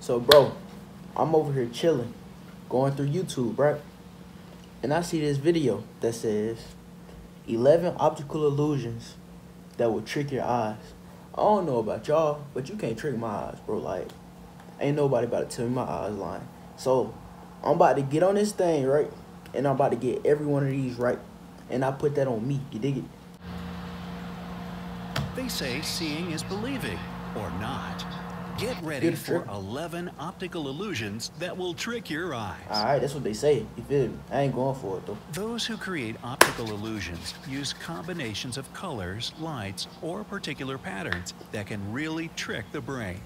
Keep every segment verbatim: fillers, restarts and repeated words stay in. So, bro, I'm over here chilling, going through YouTube, right? And I see this video that says eleven optical illusions that will trick your eyes. I don't know about y'all, but you can't trick my eyes, bro. Like, ain't nobody about to tell me my eyes lying. So, I'm about to get on this thing, right? And I'm about to get every one of these right. And I put that on me, you dig it? They say seeing is believing, or not. Get ready for eleven optical illusions that will trick your eyes. All right, that's what they say. You feel me? I ain't going for it, though. Those who create optical illusions use combinations of colors, lights, or particular patterns that can really trick the brain.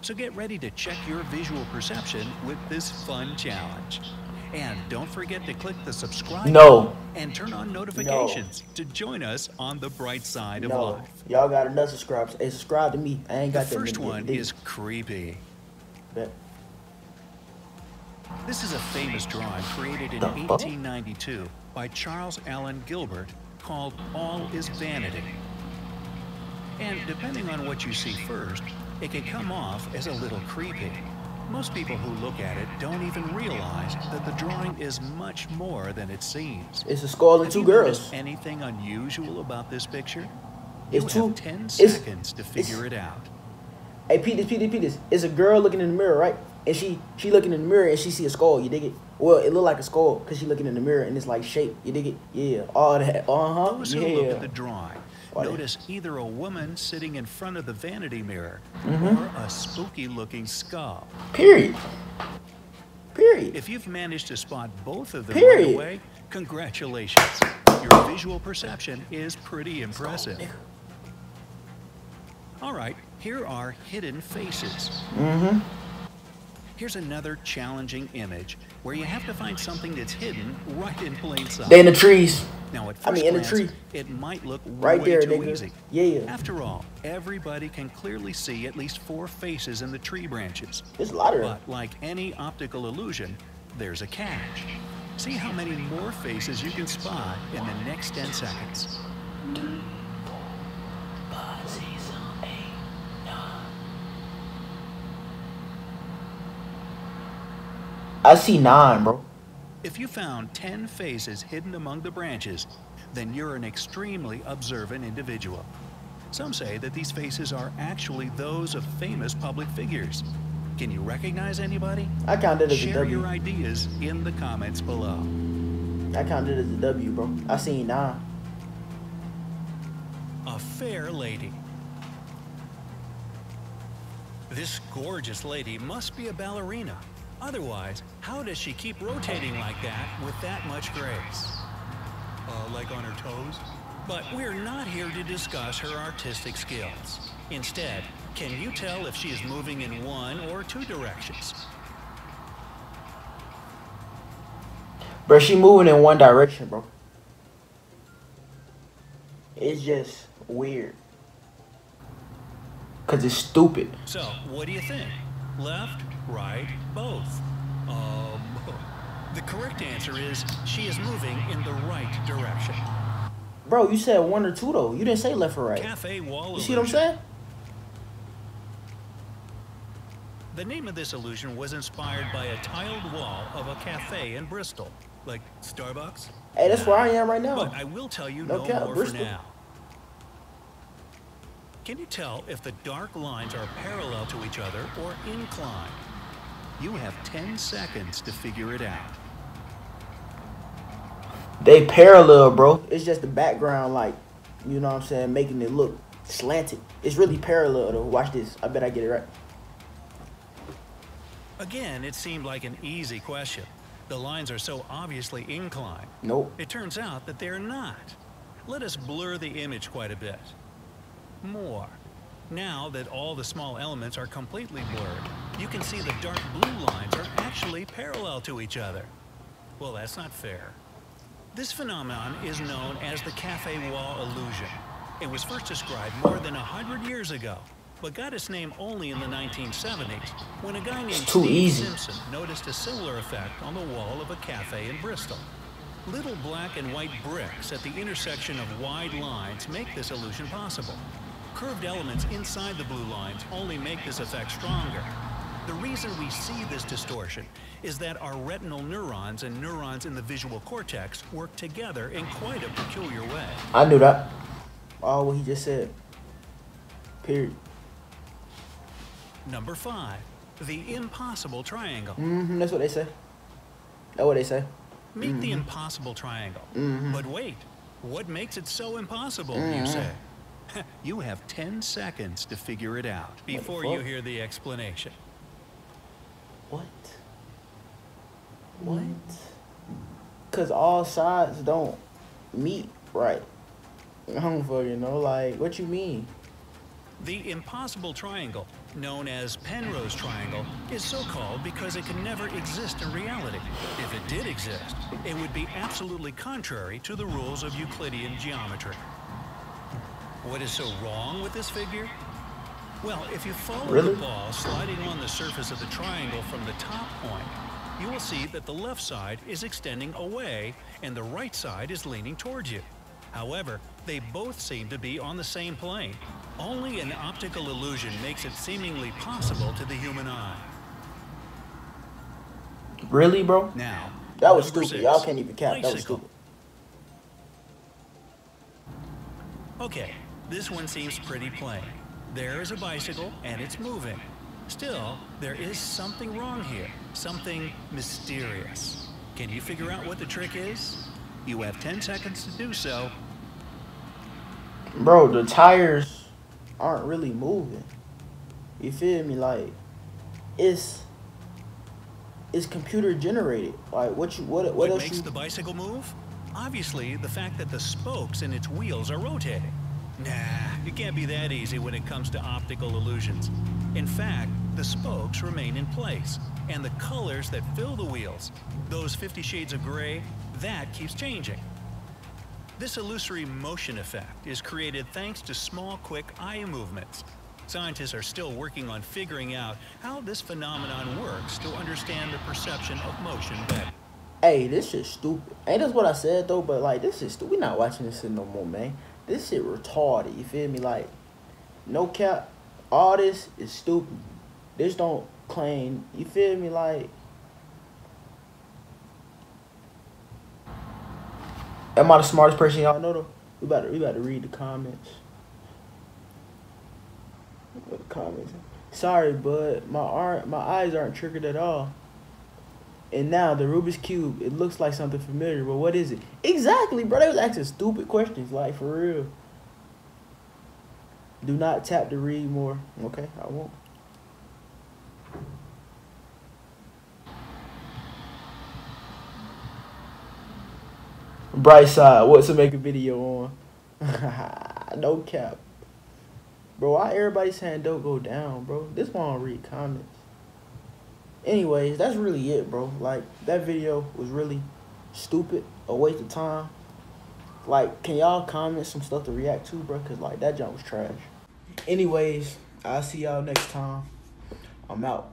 So get ready to check your visual perception with this fun challenge. And don't forget to click the subscribe no. button and turn on notifications no. to join us on the bright side of no. life. Y'all got enough subscribes. Hey, subscribe to me. I ain't got the that first many one is creepy. Bet. This is a famous drawing created in the eighteen ninety-two fuck? by Charles Allen Gilbert called All is Vanity. And depending on what you see first, it can come off as a little creepy. Most people who look at it don't even realize that the drawing is much more than it seems. It's a skull and two girls. Anything unusual about this picture? It's you two, have ten it's, seconds to figure it out. Hey, Peters, Peters, Peters. It's a girl looking in the mirror, right? And she she looking in the mirror and she see a skull. You dig it? Well, it look like a skull because she looking in the mirror and it's like shape. You dig it? Yeah, all that. Uh huh. Those yeah. who look at the drawing notice either a woman sitting in front of the vanity mirror mm-hmm. or a spooky-looking skull. Period. Period. If you've managed to spot both of them Period. right away, congratulations. Your visual perception is pretty impressive. All right, here are hidden faces. Mm-hmm. Here's another challenging image where you have to find something that's hidden right in plain sight. They in the trees. Now, at first I mean, in glance, the tree. It might look right there, too nigga. easy. Yeah, yeah. After all, everybody can clearly see at least four faces in the tree branches. There's a lot of them. But like any optical illusion, there's a catch. See how many more faces you can spot in the next ten seconds. Two, four, five, six, eight, nine. I see nine, bro. If you found ten faces hidden among the branches, then you're an extremely observant individual. Some say that these faces are actually those of famous public figures. Can you recognize anybody? I counted as a W. Share your ideas in the comments below. I counted as a W, bro. I seen nine. A fair lady. This gorgeous lady must be a ballerina. Otherwise, how does she keep rotating like that with that much grace? Uh, like on her toes? But we're not here to discuss her artistic skills. Instead, can you tell if she is moving in one or two directions? Bro, she moving in one direction, bro. It's just weird. Cause it's stupid. So, what do you think? Left? Right, both. Um, the correct answer is she is moving in the right direction. Bro, you said one or two though. You didn't say left or right. Cafe wall. You see what I'm saying? The name of this illusion was inspired by a tiled wall of a cafe in Bristol, like Starbucks. Hey, that's where I am right now. But I will tell you no, no more Bristol. for now. Can you tell if the dark lines are parallel to each other or inclined? You have ten seconds to figure it out. They parallel, bro. It's just the background, like, you know what I'm saying, making it look slanted. It's really parallel, though. Watch this. I bet I get it right. Again, it seemed like an easy question. The lines are so obviously inclined. Nope. It turns out that they're not. Let us blur the image quite a bit. More. Now that all the small elements are completely blurred, you can see the dark blue lines are actually parallel to each other. Well, that's not fair. This phenomenon is known as the cafe wall illusion. It was first described more than a hundred years ago, but got its name only in the nineteen seventies, when a guy named Steve Simpson noticed a similar effect on the wall of a cafe in Bristol. Little black and white bricks at the intersection of wide lines make this illusion possible. Curved elements inside the blue lines only make this effect stronger. The reason we see this distortion is that our retinal neurons and neurons in the visual cortex work together in quite a peculiar way. I knew that. Oh, what he just said. Period. Number five, the impossible triangle. Mm-hmm, that's what they say. That's what they say. Meet mm-hmm. the impossible triangle. Mm-hmm. But wait, what makes it so impossible, mm-hmm. you say? You have ten seconds to figure it out before you hear the explanation. What? What? Because all sides don't meet right. I don't fucking know. Like, what you mean? The impossible triangle, known as Penrose Triangle, is so called because it can never exist in reality. If it did exist, it would be absolutely contrary to the rules of Euclidean geometry. What is so wrong with this figure? Well, if you follow really? the ball sliding on the surface of the triangle from the top point, you will see that the left side is extending away and the right side is leaning towards you. However, they both seem to be on the same plane. Only an optical illusion makes it seemingly possible to the human eye. Really, bro? Now, that was stupid. Y'all can't even count. That was stupid. Okay. This one seems pretty plain. There is a bicycle, and it's moving. Still, there is something wrong here, something mysterious. Can you figure out what the trick is? You have ten seconds to do so. Bro, the tires aren't really moving. You feel me? Like, it's it's computer generated. Like, what you what what, what else makes you... the bicycle move? Obviously, the fact that the spokes in its wheels are rotating. Nah, it can't be that easy when it comes to optical illusions. In fact, the spokes remain in place, and the colors that fill the wheels, those fifty shades of gray, that keeps changing. This illusory motion effect is created thanks to small, quick eye movements. Scientists are still working on figuring out how this phenomenon works to understand the perception of motion better. Hey, this shit's stupid. Ain't that's what I said, though, but, like, this is stupid. We not watching this shit no more, man. This shit retarded, you feel me? Like, no cap, all this is stupid. This don't claim, you feel me? Like, am I the smartest person y'all know, though? We about to, we about to read the comments. What the comments? Sorry, bud, my, aren't, my eyes aren't triggered at all. And now, the Rubik's cube, it looks like something familiar, but what is it? Exactly, bro. They was asking stupid questions, like, for real. Do not tap to read more. Okay, I won't. Bright side, what to make a video on? No cap. Bro, why everybody saying don't go down, bro? This one don't read comments. Anyways, that's really it, bro. Like, that video was really stupid, a waste of time. Like, can y'all comment some stuff to react to, bro? Because, like, that junk was trash. Anyways, I'll see y'all next time. I'm out.